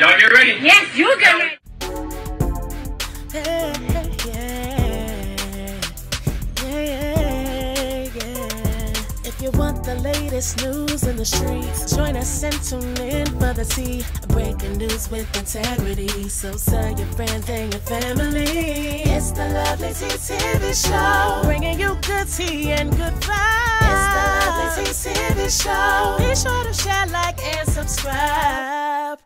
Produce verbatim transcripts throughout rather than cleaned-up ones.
Y'all get ready? Yes, you get ready. If you want the latest news in the streets, join us and tune in for the tea. Breaking news with integrity. So tell your friends and your family. It's the Lovelyti T V Show, bringing you good tea and good vibes. It's the Lovelyti T V Show. Be sure to share, like, and subscribe.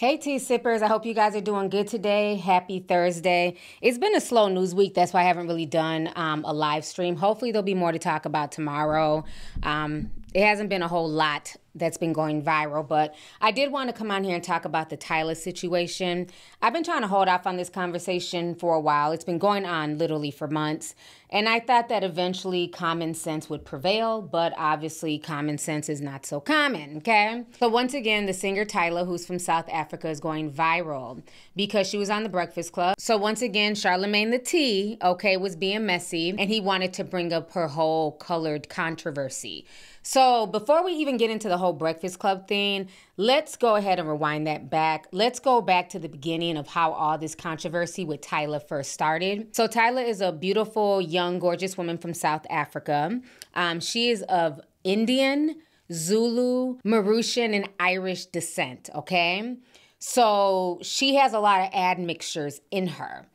Hey tea sippers, I hope you guys are doing good today. Happy Thursday. It's been a slow news week. That's why I haven't really done um, a live stream. Hopefully there'll be more to talk about tomorrow. Um, it hasn't been a whole lot that's been going viral, but I did want to come on here and talk about the Tyla situation. I've been trying to hold off on this conversation for a while. It's been going on literally for months, and I thought that eventually common sense would prevail, but obviously common sense is not so common, okay? So once again, the singer Tyla, who's from South Africa, is going viral because she was on The Breakfast Club. So once again, Charlamagne the T, okay, was being messy, and he wanted to bring up her whole colored controversy. So before we even get into the whole Breakfast Club thing, let's go ahead and rewind that back. Let's go back to the beginning of how all this controversy with Tyla first started. So Tyla is a beautiful, young, gorgeous woman from South Africa. Um, she is of Indian, Zulu, Mauritian, and Irish descent, okay? So she has a lot of admixtures in her.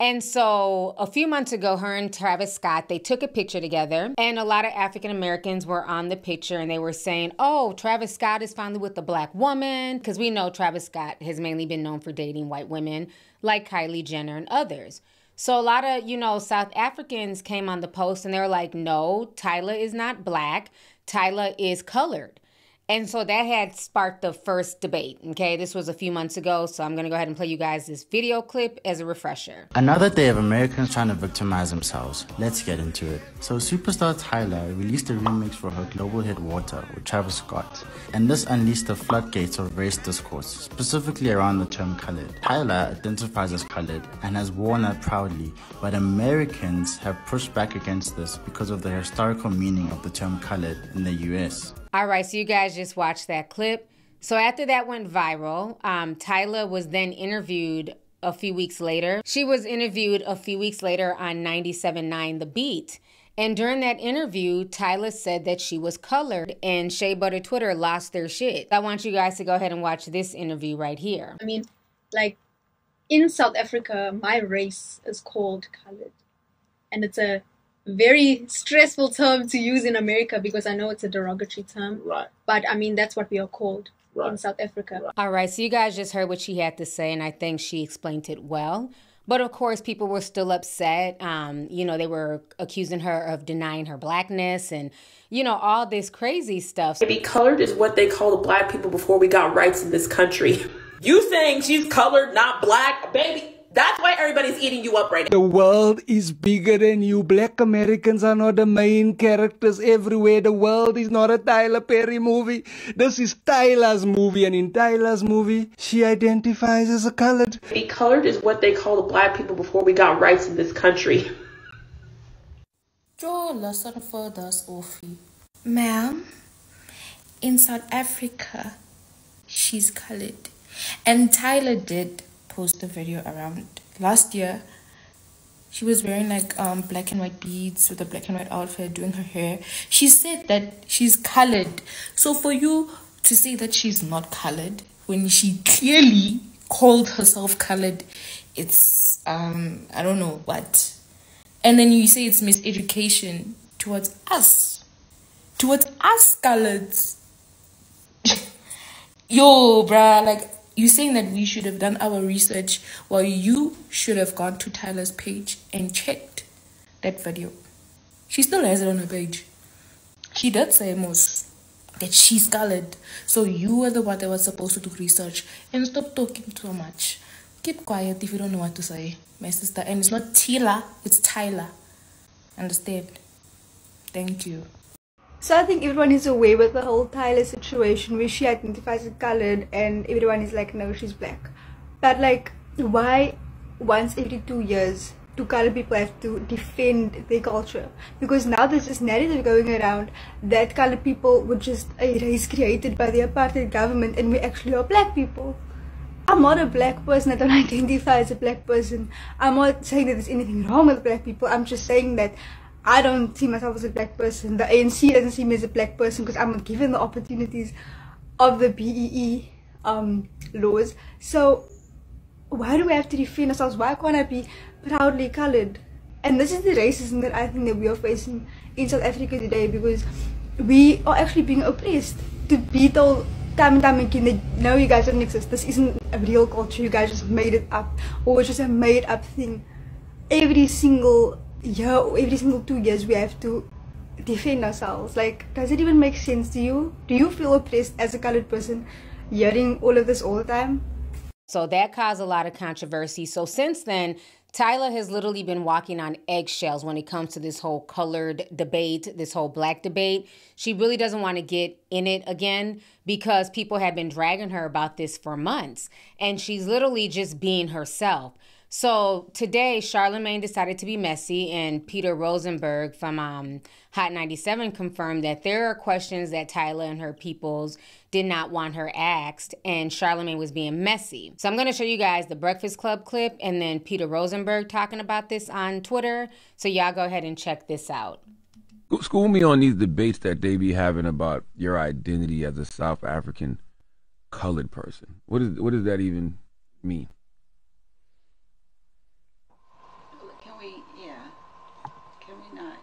And so a few months ago, her and Travis Scott, they took a picture together, and a lot of African Americans were on the picture, and they were saying, oh, Travis Scott is finally with a black woman, because we know Travis Scott has mainly been known for dating white women like Kylie Jenner and others. So a lot of, you know, South Africans came on the post, and they were like, no, Tyla is not black. Tyla is colored. And so that had sparked the first debate, okay? This was a few months ago, so I'm gonna go ahead and play you guys this video clip as a refresher. Another day of Americans trying to victimize themselves. Let's get into it. So superstar Tyla released a remix for her global hit Water with Travis Scott, and this unleashed the floodgates of race discourse, specifically around the term colored. Tyla identifies as colored and has worn that proudly, but Americans have pushed back against this because of the historical meaning of the term colored in the U S. All right, so you guys just watched that clip. So after that went viral, um, Tyla was then interviewed a few weeks later. She was interviewed a few weeks later on ninety-seven point nine The Beat. And during that interview, Tyla said that she was colored, and Shea Butter Twitter lost their shit. I want you guys to go ahead and watch this interview right here. I mean, like, in South Africa, my race is called colored. And it's a very stressful term to use in America because I know it's a derogatory term, right? But I mean, that's what we are called, right, in South Africa. Right. All right, so you guys just heard what she had to say, and I think she explained it well. But of course, people were still upset. Um, you know, they were accusing her of denying her blackness and, you know, all this crazy stuff. To be colored is what they call the black people before we got rights in this country. You saying she's colored, not black, baby? That's why everybody's eating you up right now. The world is bigger than you. Black Americans are not the main characters everywhere. The world is not a Tyla Perry movie. This is Tyla's movie, and in Tyla's movie, she identifies as a colored. A colored is what they call the black people before we got rights in this country. Draw a lesson for us, Ophi. Ma'am, in South Africa, she's colored. And Tyla did post a video around last year. She was wearing like um black and white beads with a black and white outfit, doing her hair. She said that she's colored. So for you to say that she's not colored when she clearly called herself colored, it's um I don't know what. And then you say it's miseducation towards us, towards us coloreds. Yo, bruh, like, you're saying that we should have done our research, while you should have gone to Tyla's page and checked that video. She still has it on her page. She did say most that she's colored. So you were the one that was supposed to do research. And stop talking too much. Keep quiet if you don't know what to say, my sister. And it's not Tyla, it's Tyla. Understand? Thank you. So I think everyone is away with the whole Tyla situation where she identifies as colored and everyone is like, no, she's black. But like, why once every two years do colored people have to defend their culture? Because now there's this narrative going around that colored people were just a race created by the apartheid government and we actually are black people. I'm not a black person. I don't identify as a black person. I'm not saying that there's anything wrong with black people. I'm just saying that I don't see myself as a black person. The A N C doesn't see me as a black person because I'm not given the opportunities of the B E E um, laws. So why do we have to defend ourselves? Why can't I be proudly coloured? And this is the racism that I think that we are facing in South Africa today, because we are actually being oppressed to be told time and time again that no, you guys don't exist, this isn't a real culture, you guys just made it up, or it's just a made up thing. Every single year or every single two years we have to defend ourselves. Like, does it even make sense to you? Do you feel oppressed as a coloured person hearing all of this all the time? So that caused a lot of controversy. So since then, Tyla has literally been walking on eggshells when it comes to this whole colored debate, this whole black debate. She really doesn't want to get in it again because people have been dragging her about this for months. And she's literally just being herself. So today, Charlamagne decided to be messy, and Peter Rosenberg from um, Hot ninety-seven confirmed that there are questions that Tyla and her peoples did not want her asked, and Charlamagne was being messy. So I'm going to show you guys the Breakfast Club clip and then Peter Rosenberg talking about this on Twitter. So y'all go ahead and check this out. School me on these debates that they be having about your identity as a South African colored person. What is, what does that even mean? Can we, yeah, can we not?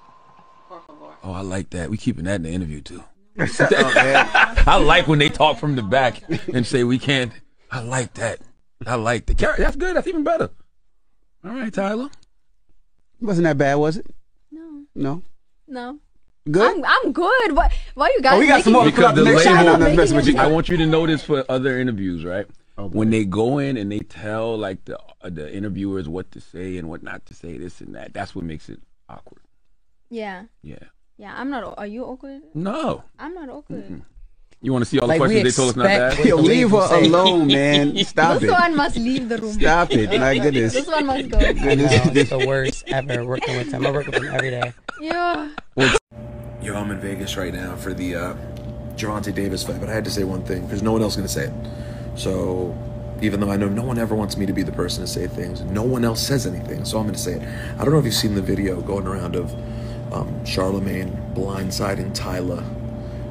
Por favor. Oh, I like that. We keeping that in the interview too. Shut up, man. I like when they talk from the back and say we can't. I like that. I like that. That's good. That's even better. All right, Tyla. Wasn't that bad, was it? No. No. No. Good. I'm, I'm good. What? Why you guys? Oh, we got some more. Because the label. I want you to know this for other interviews, right? Okay. When they go in and they tell like the uh, the interviewers what to say and what not to say, this and that. That's what makes it awkward. Yeah. Yeah. Yeah, I'm not. Are you awkward? No, I'm not awkward. Mm-mm. You want to see all like the questions they told us not to ask? Leave her alone, man. Stop this it. This one must leave the room. Stop it. My goodness. This one must go. Goodness. No, it's the worst ever working with him. I work with him every day. Yeah. Yo, I'm in Vegas right now for the uh, Gervonta Davis fight, but I had to say one thing because no one else is going to say it. So even though I know no one ever wants me to be the person to say things, no one else says anything, so I'm going to say it. I don't know if you've seen the video going around of Um, Charlamagne blindsiding Tyla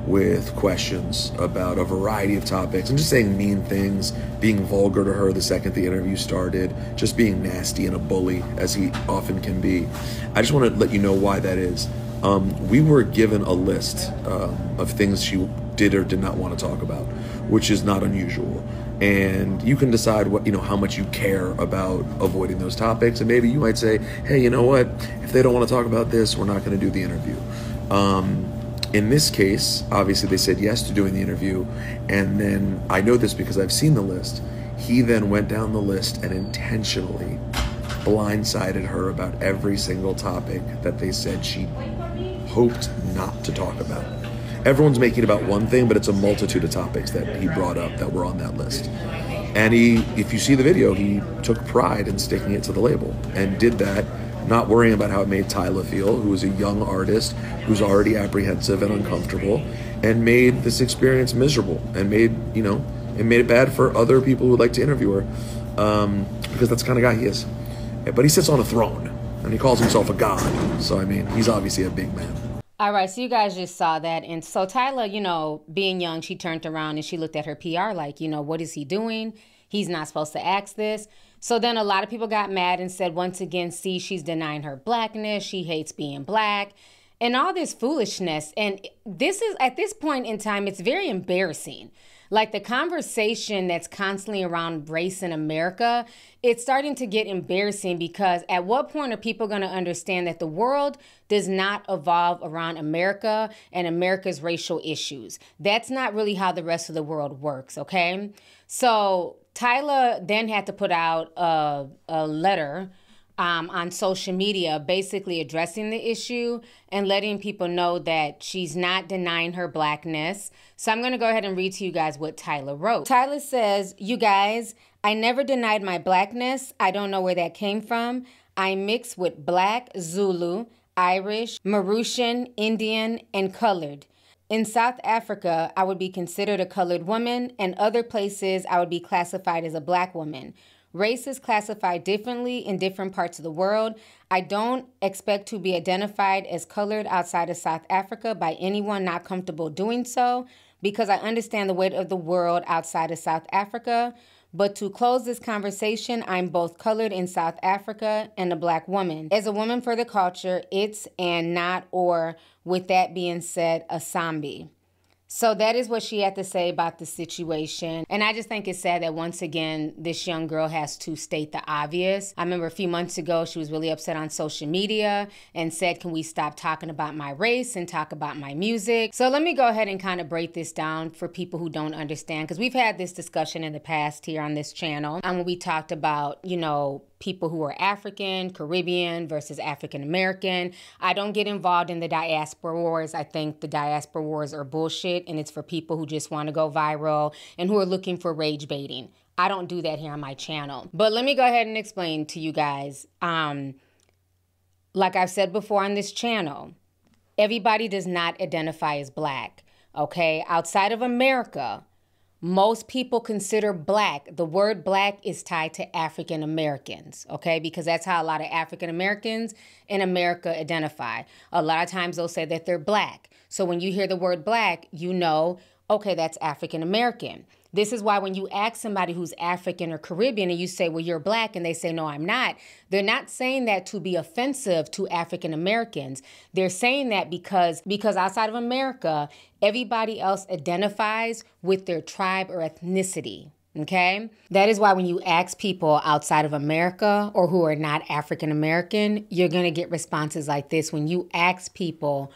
with questions about a variety of topics. I'm just saying mean things, being vulgar to her the second the interview started, just being nasty and a bully, as he often can be. I just want to let you know why that is. Um, we were given a list uh, of things she did or did not want to talk about, which is not unusual. And you can decide what, you know, how much you care about avoiding those topics. And maybe you might say, hey, you know what? If they don't want to talk about this, we're not going to do the interview. Um, in this case, obviously they said yes to doing the interview. And then I know this because I've seen the list. He then went down the list and intentionally blindsided her about every single topic that they said she hoped not to talk about. Everyone's making about one thing, but it's a multitude of topics that he brought up that were on that list. And he, if you see the video, he took pride in sticking it to the label and did that, not worrying about how it made Tyla feel, who is a young artist who's already apprehensive and uncomfortable, and made this experience miserable and made, you know, and made it bad for other people who would like to interview her, um, because that's the kind of guy he is. But he sits on a throne and he calls himself a god. So, I mean, he's obviously a big man. All right, so you guys just saw that. And so Tyla, you know, being young, she turned around and she looked at her P R like, you know, what is he doing? He's not supposed to ask this. So then a lot of people got mad and said, once again, see, she's denying her blackness. She hates being black and all this foolishness. And this is, at this point in time, it's very embarrassing. Like, the conversation that's constantly around race in America, it's starting to get embarrassing because at what point are people going to understand that the world does not evolve around America and America's racial issues? That's not really how the rest of the world works, okay? So Tyla then had to put out a, a letter Um, on social media, basically addressing the issue and letting people know that she's not denying her blackness. So I'm going to go ahead and read to you guys what Tyla wrote. Tyla says, "You guys, I never denied my blackness. I don't know where that came from. I mix with black, Zulu, Irish, Mauritian, Indian, and colored. In South Africa, I would be considered a colored woman, and other places I would be classified as a black woman. Race is classified differently in different parts of the world. I don't expect to be identified as colored outside of South Africa by anyone not comfortable doing so, because I understand the weight of the world outside of South Africa. But to close this conversation, I'm both colored in South Africa and a black woman. As a woman for the culture, it's and not or, with that being said, a zombie. So that is what she had to say about the situation. And I just think it's sad that once again, this young girl has to state the obvious. I remember a few months ago, she was really upset on social media and said, can we stop talking about my race and talk about my music? So let me go ahead and kind of break this down for people who don't understand, because we've had this discussion in the past here on this channel. And when we talked about, you know, people who are African, Caribbean versus African American. I don't get involved in the diaspora wars. I think the diaspora wars are bullshit, and it's for people who just want to go viral and who are looking for rage baiting. I don't do that here on my channel. But let me go ahead and explain to you guys. Um, like I've said before on this channel, everybody does not identify as black, okay? Outside of America, most people consider black. The word black is tied to African Americans, okay? Because that's how a lot of African Americans in America identify. A lot of times they'll say that they're black. So when you hear the word black, you know, okay, that's African American. This is why when you ask somebody who's African or Caribbean and you say, well, you're black, and they say, no, I'm not, they're not saying that to be offensive to African Americans. They're saying that because, because outside of America, everybody else identifies with their tribe or ethnicity, okay? That is why when you ask people outside of America or who are not African American, you're gonna get responses like this. When you ask people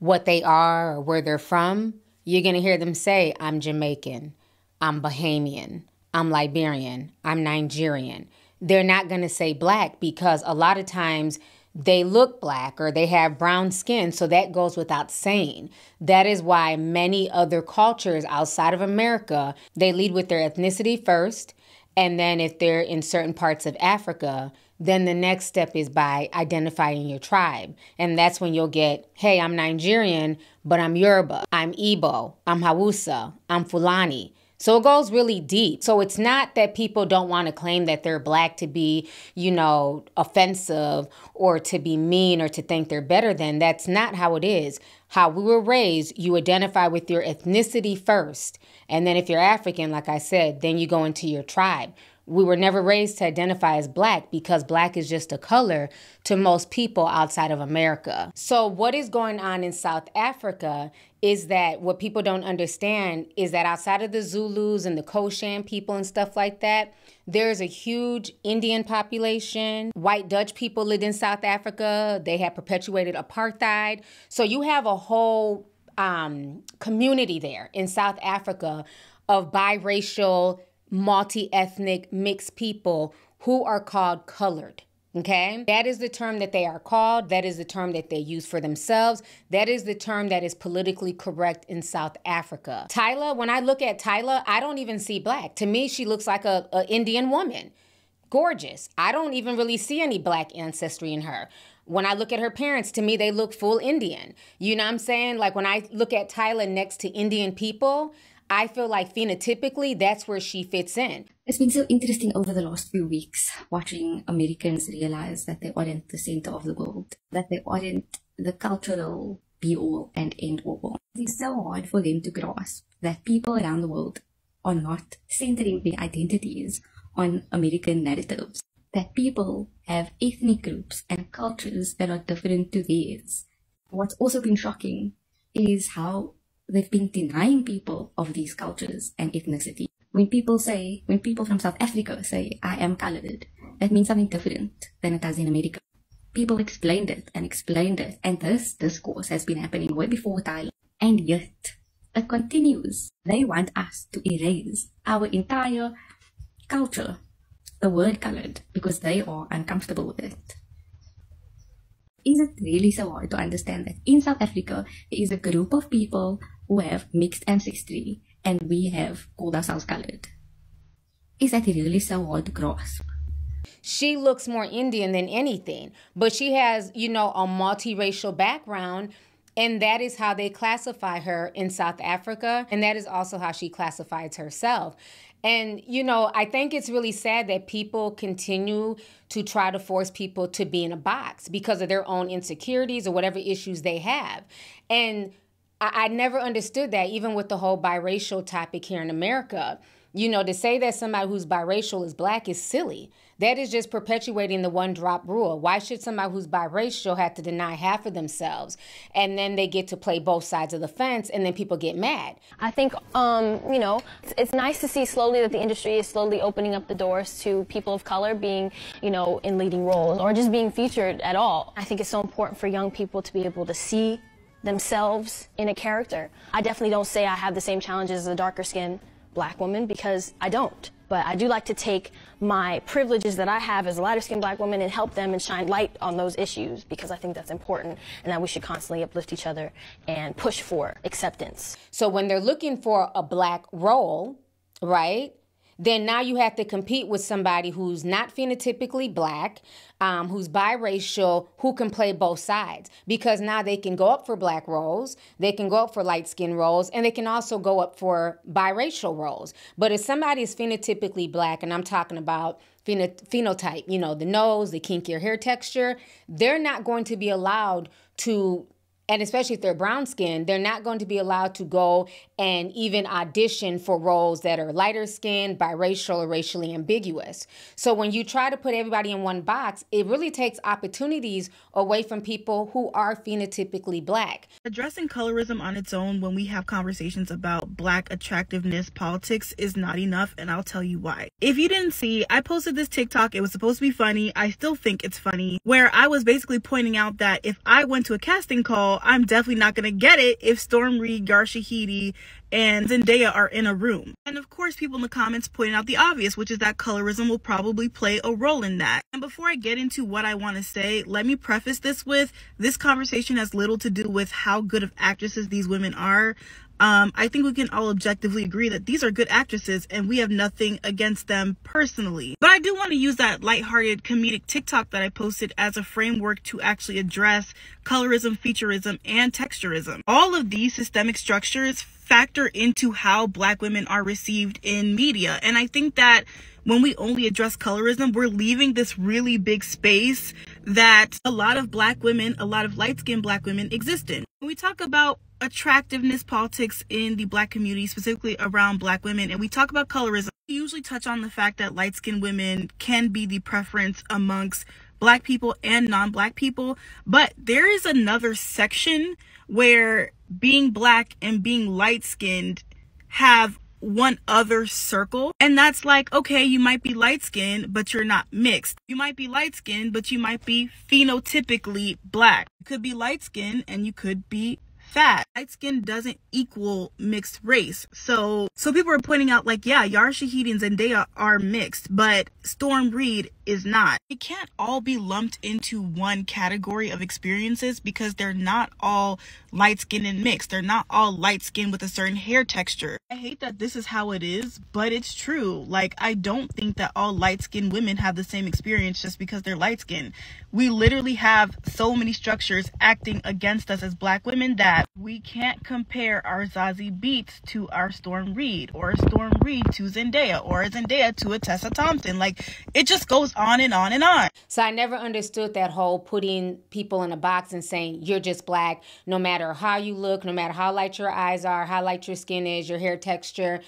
what they are or where they're from, you're gonna hear them say, I'm Jamaican. I'm Bahamian, I'm Liberian, I'm Nigerian. They're not gonna say black because a lot of times they look black or they have brown skin, so that goes without saying. That is why many other cultures outside of America, they lead with their ethnicity first, and then if they're in certain parts of Africa, then the next step is by identifying your tribe. And that's when you'll get, hey, I'm Nigerian, but I'm Yoruba, I'm Igbo, I'm Hausa, I'm Fulani. So it goes really deep. So it's not that people don't want to claim that they're black to be, you know, offensive or to be mean or to think they're better than. That's not how it is. How we were raised, you identify with your ethnicity first. And then if you're African, like I said, then you go into your tribe. We were never raised to identify as black because black is just a color to most people outside of America. So what is going on in South Africa is that what people don't understand is that outside of the Zulus and the Khoshan people and stuff like that, there's a huge Indian population. White Dutch people lived in South Africa. They had perpetuated apartheid. So you have a whole um, community there in South Africa of biracial, multi-ethnic, mixed people who are called colored, okay? That is the term that they are called. That is the term that they use for themselves. That is the term that is politically correct in South Africa. Tyla, when I look at Tyla, I don't even see black. To me, she looks like a, a Indian woman. Gorgeous. I don't even really see any black ancestry in her. When I look at her parents, to me, they look full Indian. You know what I'm saying? Like when I look at Tyla next to Indian people, I feel like phenotypically, that's where she fits in. It's been so interesting over the last few weeks, watching Americans realize that they aren't the center of the world, that they aren't the cultural be-all and end-all. It's so hard for them to grasp that people around the world are not centering their identities on American narratives, that people have ethnic groups and cultures that are different to theirs. What's also been shocking is how they've been denying people of these cultures and ethnicity. When people say, when people from South Africa say, I am colored, that means something different than it does in America. People explained it and explained it, and this discourse has been happening way before Tyla, and yet it continues. They want us to erase our entire culture, the word colored, because they are uncomfortable with it. Is it really so hard to understand that in South Africa, there is a group of people who have mixed ancestry and we have called ourselves colored? Is that really so hard to grasp? She looks more Indian than anything, but she has, you know, a multiracial background And that is how they classify her in South Africa. And that is also how she classifies herself. And, you know, I think it's really sad that people continue to try to force people to be in a box because of their own insecurities or whatever issues they have. And I, I never understood that, even with the whole biracial topic here in America. You know, to say that somebody who's biracial is black is silly. That is just perpetuating the one-drop rule. Why should somebody who's biracial have to deny half of themselves? And then they get to play both sides of the fence, and then people get mad. I think, um, you know, it's, it's nice to see slowly that the industry is slowly opening up the doors to people of color being, you know, in leading roles or just being featured at all. I think it's so important for young people to be able to see themselves in a character. I definitely don't say I have the same challenges as a darker skin black woman, because I don't, but I do like to take my privileges that I have as a lighter-skinned black woman and help them and shine light on those issues, because I think that's important and that we should constantly uplift each other and push for acceptance. So when they're looking for a black role, right, then now you have to compete with somebody who's not phenotypically black, um, who's biracial, who can play both sides. Because now they can go up for black roles, they can go up for light skin roles, and they can also go up for biracial roles. But if somebody is phenotypically black, and I'm talking about phenotype, you know, the nose, the kinkier hair texture, they're not going to be allowed to... And especially if they're brown skinned, they're not going to be allowed to go and even audition for roles that are lighter skinned, biracial, or racially ambiguous. So when you try to put everybody in one box, it really takes opportunities away from people who are phenotypically black. Addressing colorism on its own when we have conversations about black attractiveness politics is not enough, and I'll tell you why. If you didn't see, I posted this TikTok. It was supposed to be funny. I still think it's funny, where I was basically pointing out that if I went to a casting call, I'm definitely not going to get it if Storm Reid, Yara Shahidi, and Zendaya are in a room. And of course, people in the comments pointed out the obvious, which is that colorism will probably play a role in that. And before I get into what I want to say, let me preface this with, this conversation has little to do with how good of actresses these women are. Um, I think we can all objectively agree that these are good actresses and we have nothing against them personally. But I do want to use that lighthearted comedic TikTok that I posted as a framework to actually address colorism, featureism, and texturism. All of these systemic structures factor into how black women are received in media. And I think that when we only address colorism, we're leaving this really big space that a lot of black women, a lot of light-skinned black women exist in. When we talk about attractiveness politics in the black community, specifically around black women, and we talk about colorism, we usually touch on the fact that light-skinned women can be the preference amongst black people and non-black people. But there is another section where being black and being light-skinned have one other circle, and that's like, okay, you might be light-skinned but you're not mixed, you might be light-skinned but you might be phenotypically black, you could be light-skinned and you could be fat. Light skin doesn't equal mixed race. So so people are pointing out, like, yeah, Yara Shahidi and Zendaya are mixed, but Storm Reid is not. It can't all be lumped into one category of experiences, because they're not all light skin and mixed. They're not all light skin with a certain hair texture. I hate that this is how it is, but it's true. Like, I don't think that all light skinned women have the same experience just because they're light skinned. We literally have so many structures acting against us as black women that we can't compare our Zazie Beetz to our Storm Reid, or a Storm Reid to Zendaya, or a Zendaya to a Tessa Thompson. Like, it just goes on and on and on. So I never understood that whole putting people in a box and saying you're just black, no matter how you look, no matter how light your eyes are, how light your skin is, your hair texture.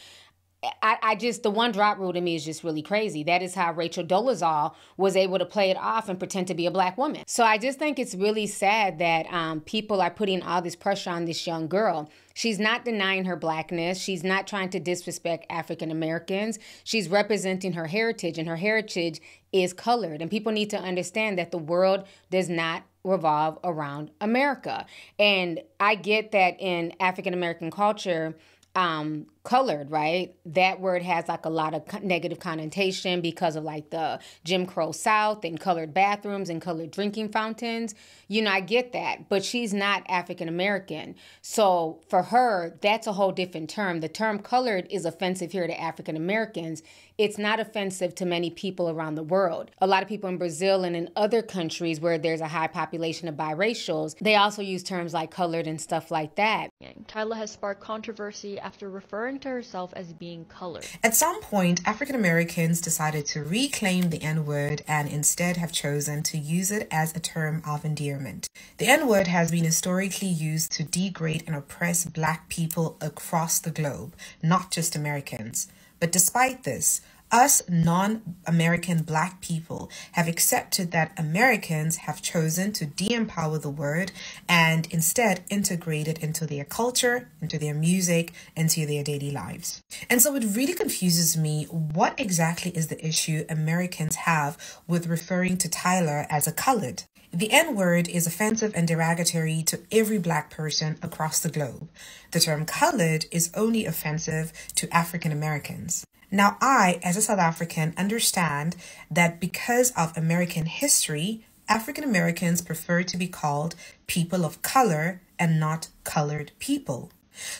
I, I just, the one drop rule to me is just really crazy. That is how Rachel Dolezal was able to play it off and pretend to be a black woman. So I just think it's really sad that um, people are putting all this pressure on this young girl. She's not denying her blackness. She's not trying to disrespect African Americans. She's representing her heritage, and her heritage is colored. And people need to understand that the world does not revolve around America. And I get that in African American culture, Um, colored, right? That word has like a lot of negative connotation because of like the Jim Crow South and colored bathrooms and colored drinking fountains. You know, I get that, but she's not African American. So for her, that's a whole different term. The term colored is offensive here to African Americans. It's not offensive to many people around the world. A lot of people in Brazil and in other countries where there's a high population of biracials, they also use terms like colored and stuff like that. Tyla has sparked controversy after referring to herself as being colored. At some point, African Americans decided to reclaim the N-word and instead have chosen to use it as a term of endearment. The N-word has been historically used to degrade and oppress Black people across the globe, not just Americans. But despite this, us non-American Black people have accepted that Americans have chosen to de-empower the word and instead integrate it into their culture, into their music, into their daily lives. And so it really confuses me, what exactly is the issue Americans have with referring to Tyla as a colored? The N-word is offensive and derogatory to every Black person across the globe. The term colored is only offensive to African Americans. Now, I, as a South African, understand that because of American history, African Americans prefer to be called people of color and not colored people.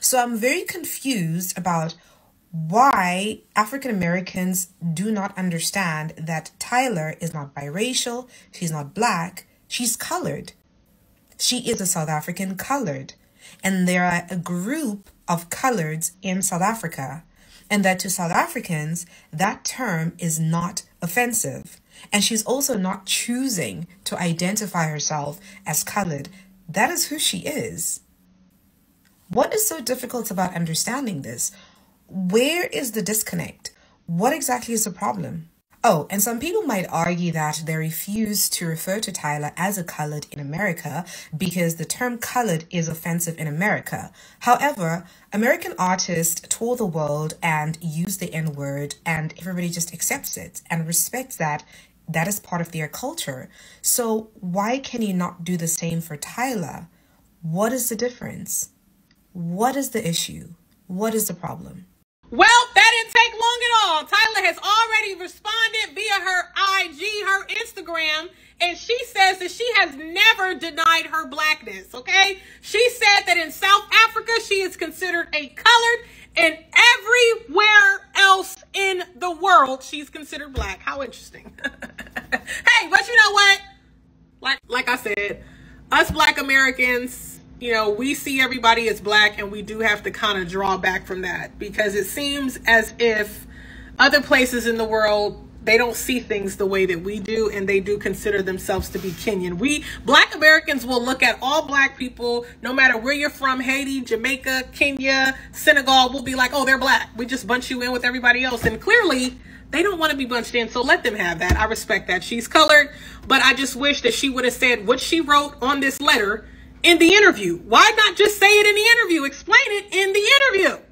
So I'm very confused about why African Americans do not understand that Tyla is not biracial, she's not Black, she's colored. She is a South African colored. And there are a group of coloreds in South Africa. And that to South Africans, that term is not offensive. And she's also not choosing to identify herself as colored. That is who she is. What is so difficult about understanding this? Where is the disconnect? What exactly is the problem? Oh, and some people might argue that they refuse to refer to Tyla as a colored in America because the term colored is offensive in America. However, American artists tour the world and use the N-word and everybody just accepts it and respects that that is part of their culture. So why can you not do the same for Tyla? What is the difference? What is the issue? What is the problem? Well, that didn't take long at all. Tyla has already responded via her I G, her Instagram, and she says that she has never denied her Blackness, okay? She said that in South Africa, she is considered a colored, and everywhere else in the world, she's considered Black. How interesting. Hey, but you know what? Like, like I said, us Black Americans, you know, we see everybody as Black, and we do have to kind of draw back from that because it seems as if other places in the world, they don't see things the way that we do, and they do consider themselves to be Kenyan. We Black Americans will look at all Black people, no matter where you're from, Haiti, Jamaica, Kenya, Senegal, we'll be like, oh, they're Black. We just bunch you in with everybody else. And clearly, they don't want to be bunched in, so let them have that. I respect that. She's colored, but I just wish that she would have said what she wrote on this letter in the interview. Why not just say it in the interview? Explain it in the interview.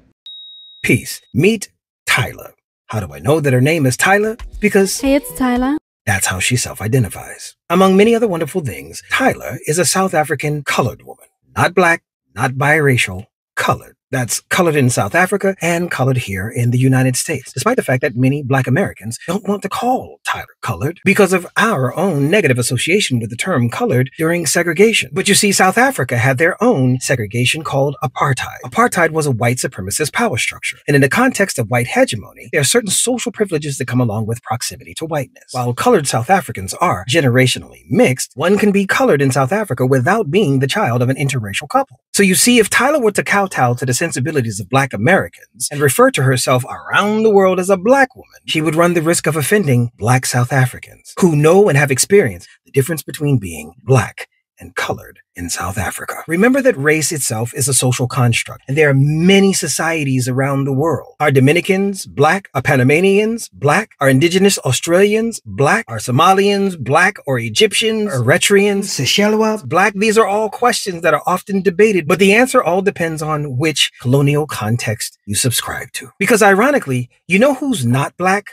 Peace. Meet Tyla. How do I know that her name is Tyla? Because hey, it's Tyla. That's how she self-identifies. Among many other wonderful things, Tyla is a South African colored woman. Not Black, not biracial, colored. That's colored in South Africa and colored here in the United States, despite the fact that many Black Americans don't want to call Tyla colored because of our own negative association with the term colored during segregation. But you see, South Africa had their own segregation called apartheid. Apartheid was a white supremacist power structure, and in the context of white hegemony, there are certain social privileges that come along with proximity to whiteness. While colored South Africans are generationally mixed, one can be colored in South Africa without being the child of an interracial couple. So you see, if Tyla were to kowtow to the sensibilities of Black Americans and refer to herself around the world as a Black woman, she would run the risk of offending Black South Africans who know and have experienced the difference between being Black and colored in South Africa. Remember that race itself is a social construct, and there are many societies around the world. Are Dominicans Black? Are Panamanians Black? Are Indigenous Australians Black? Are Somalians Black? Or Egyptians, Eritreans, Seychelles Black? These are all questions that are often debated, but the answer all depends on which colonial context you subscribe to. Because ironically, you know who's not Black?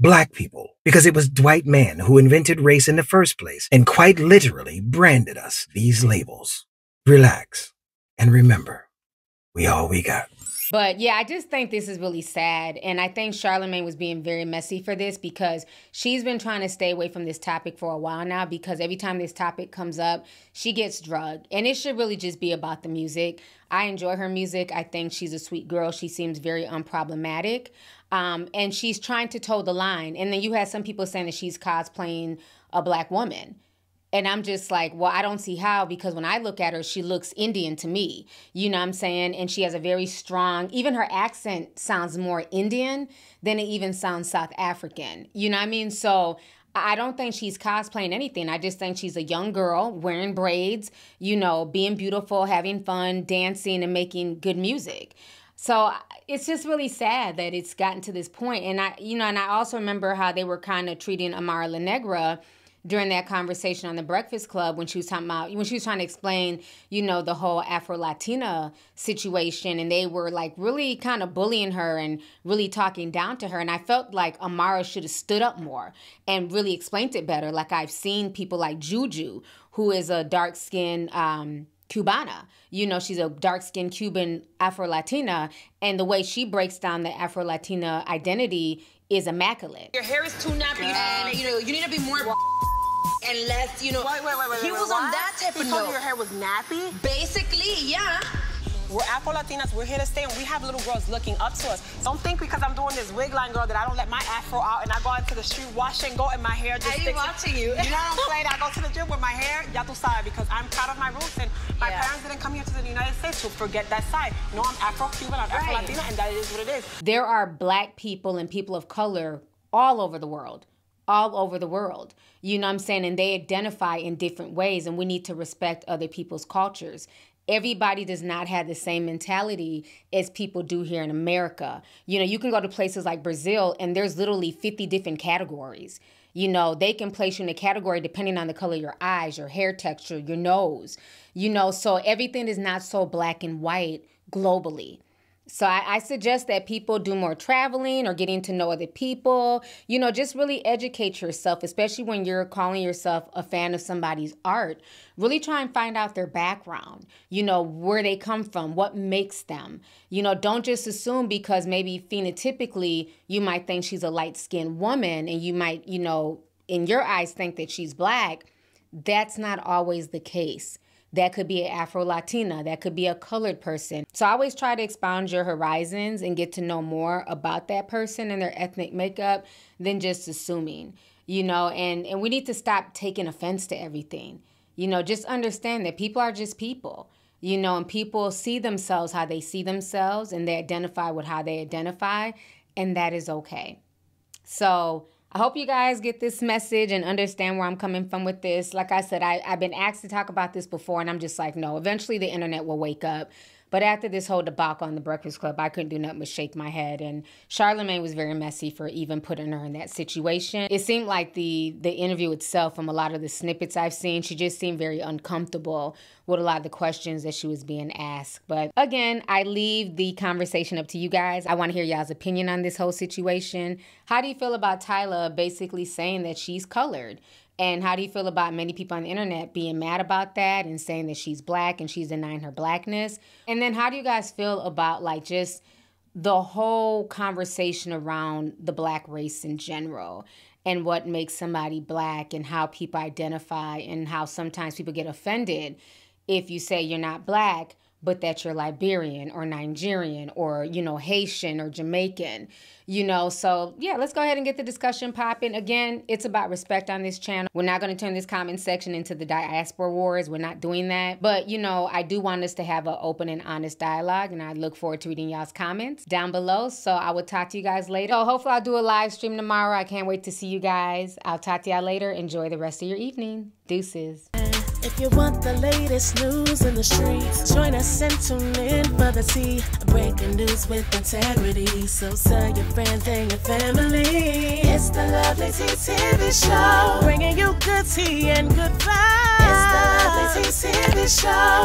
Black people, because it was Dwight Mann who invented race in the first place and quite literally branded us these labels. Relax and remember, we all we got. But yeah, I just think this is really sad. And I think Charlamagne was being very messy for this because she's been trying to stay away from this topic for a while now, because every time this topic comes up, she gets drugged. And it should really just be about the music. I enjoy her music. I think she's a sweet girl. She seems very unproblematic. Um, and she's trying to toe the line. And then you had some people saying that she's cosplaying a black woman. And I'm just like, well, I don't see how, because when I look at her, she looks Indian to me. You know what I'm saying? And she has a very strong, even her accent sounds more Indian than it even sounds South African. You know what I mean? So I don't think she's cosplaying anything. I just think she's a young girl wearing braids, you know, being beautiful, having fun, dancing, and making good music. So it's just really sad that it's gotten to this point. And I, you know, and I also remember how they were kind of treating Amara La Negra during that conversation on The Breakfast Club when she was talking about, when she was trying to explain, you know, the whole Afro-Latina situation, and they were like really kind of bullying her and really talking down to her. And I felt like Amara should have stood up more and really explained it better. Like I've seen people like Juju, who is a dark-skinned um, Cubana. You know, she's a dark-skinned Cuban Afro-Latina, and the way she breaks down the Afro-Latina identity is immaculate. Your hair is too nappy, and you know, you need to be more... and less, you know. Wait, wait, wait, wait. He wait, was what? On that type he of note. Your hair was nappy? Basically, yeah. We're Afro-Latinas, we're here to stay, and we have little girls looking up to us. Don't think because I'm doing this wig line, girl, that I don't let my afro out and I go out to the street, wash and go, and my hair just sticks. I watching you. You know what I'm saying? I go to the gym with my hair, ya tu sabe, because I'm proud of my roots, and my yeah. parents didn't come here to the United States to forget that side. No, I'm Afro-Cuban, I'm right. Afro-Latina, and that is what it is. There are black people and people of color all over the world. all over the world, you know what I'm saying? And they identify in different ways, and we need to respect other people's cultures. Everybody does not have the same mentality as people do here in America. You know, you can go to places like Brazil, and there's literally fifty different categories. You know, they can place you in a category depending on the color of your eyes, your hair texture, your nose. You know, so everything is not so black and white globally. So I, I suggest that people do more traveling or getting to know other people. You know, just really educate yourself, especially when you're calling yourself a fan of somebody's art. Really try and find out their background, you know, where they come from, what makes them. You know, don't just assume because maybe phenotypically you might think she's a light-skinned woman and you might, you know, in your eyes think that she's black. That's not always the case. That could be an Afro-Latina. That could be a colored person. So I always try to expound your horizons and get to know more about that person and their ethnic makeup than just assuming, you know, and, and we need to stop taking offense to everything. You know, just understand that people are just people, you know, and people see themselves how they see themselves and they identify with how they identify, and that is okay. So I hope you guys get this message and understand where I'm coming from with this. Like I said, I, I've been asked to talk about this before, and I'm just like, no, eventually the internet will wake up. But after this whole debacle on The Breakfast Club, I couldn't do nothing but shake my head. And Charlamagne was very messy for even putting her in that situation. It seemed like the, the interview itself, from a lot of the snippets I've seen, she just seemed very uncomfortable with a lot of the questions that she was being asked. But again, I leave the conversation up to you guys. I want to hear y'all's opinion on this whole situation. How do you feel about Tyla basically saying that she's colored? And how do you feel about many people on the internet being mad about that and saying that she's black and she's denying her blackness? And then how do you guys feel about like just the whole conversation around the black race in general and what makes somebody black and how people identify and how sometimes people get offended if you say you're not black, but that you're Liberian or Nigerian or, you know, Haitian or Jamaican, you know? So yeah, let's go ahead and get the discussion popping. Again, it's about respect on this channel. We're not going to turn this comment section into the diaspora wars. We're not doing that. But, you know, I do want us to have an open and honest dialogue, and I look forward to reading y'all's comments down below. So I will talk to you guys later. So hopefully I'll do a live stream tomorrow. I can't wait to see you guys. I'll talk to y'all later. Enjoy the rest of your evening. Deuces. If you want the latest news in the streets, join us and tune in for the tea. Breaking news with integrity, so tell your friends and your family. It's the Lovelyti T V Show, bringing you good tea and good vibes. It's the Lovelyti T V Show.